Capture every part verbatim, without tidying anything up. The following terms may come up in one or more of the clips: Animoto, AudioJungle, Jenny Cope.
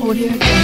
AudioJungle. AudioJungle. AudioJungle. AudioJungle. AudioJungle.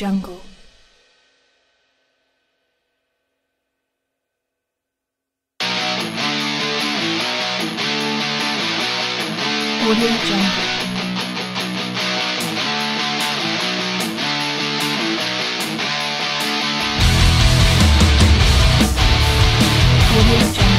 AudioJungle. AudioJungle. AudioJungle.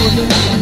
AudioJungle.